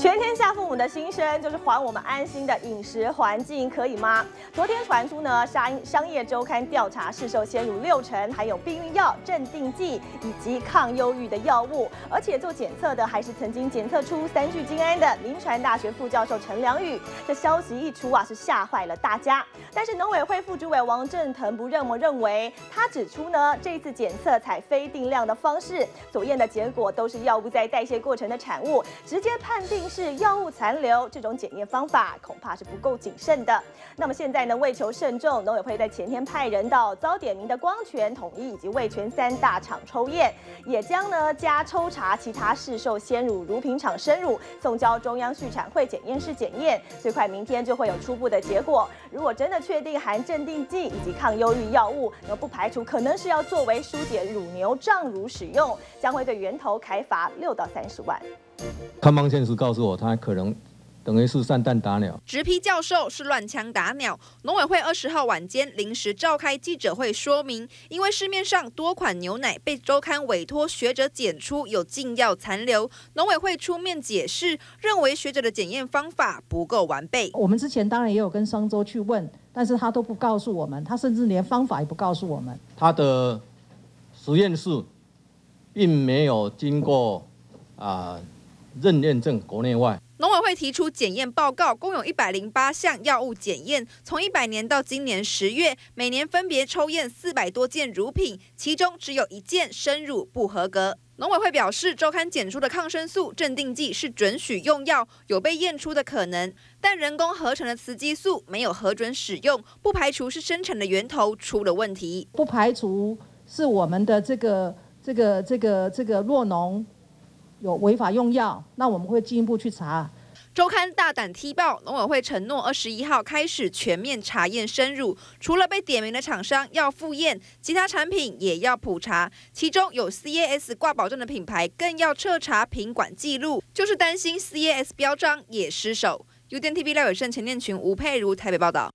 全天下父母的心声就是还我们安心的饮食环境，可以吗？昨天传出呢，商业周刊调查市售鲜乳60%含有避孕药、镇定剂以及抗忧郁的药物，而且做检测的还是曾经检测出三聚氰胺的明传大学副教授陈良宇。这消息一出啊，是吓坏了大家。但是农委会副主委王正腾不这么认为，他指出呢，这次检测采非定量的方式，所验的结果都是药物在代谢过程的产物，直接判定是药物残留，这种检验方法恐怕是不够谨慎的。那么现在呢，为求慎重，农委会在前天派人到遭点名的光泉、统一以及味全3大厂抽验，也将呢加抽查其他市售鲜乳乳品厂生乳，送交中央畜产会检验室检验，最快明天就会有初步的结果。如果真的确定含镇定剂以及抗忧郁药物，那不排除可能是要作为疏解乳牛胀乳使用，将会对源头开罚6到30万。康邦现实告诉我，他可能等于是散弹打鸟。直批教授是乱枪打鸟。农委会20号晚间临时召开记者会说明，因为市面上多款牛奶被周刊委托学者检出有禁药残留，农委会出面解释，认为学者的检验方法不够完备。我们之前当然也有跟商周去问，但是他都不告诉我们，他甚至连方法也不告诉我们。他的实验室并没有经过认证国内外。农委会提出检验报告，共有108项药物检验，从2010年到今年10月，每年分别抽验400多件乳品，其中只有1件生乳不合格。农委会表示，周刊检出的抗生素、镇定剂是准许用药，有被验出的可能，但人工合成的雌激素没有核准使用，不排除是生产的源头出了问题，不排除是我们的这个酪农有违法用药，那我们会进一步去查。周刊大胆踢爆，农委会承诺21号开始全面查验生乳，除了被点名的厂商要复验，其他产品也要普查，其中有 CAS 挂保证的品牌更要彻查品管记录，就是担心 CAS 标章也失守。UDN TV 廖伟胜、钱念群、吴佩如台北报道。